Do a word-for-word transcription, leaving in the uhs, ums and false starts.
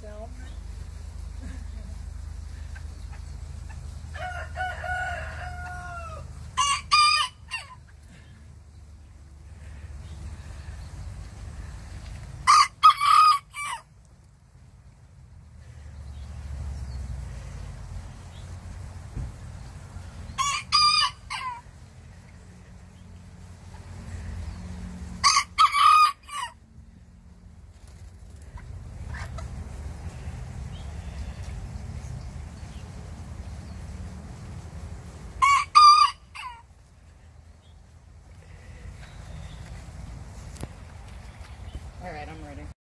Sound. All right, I'm ready.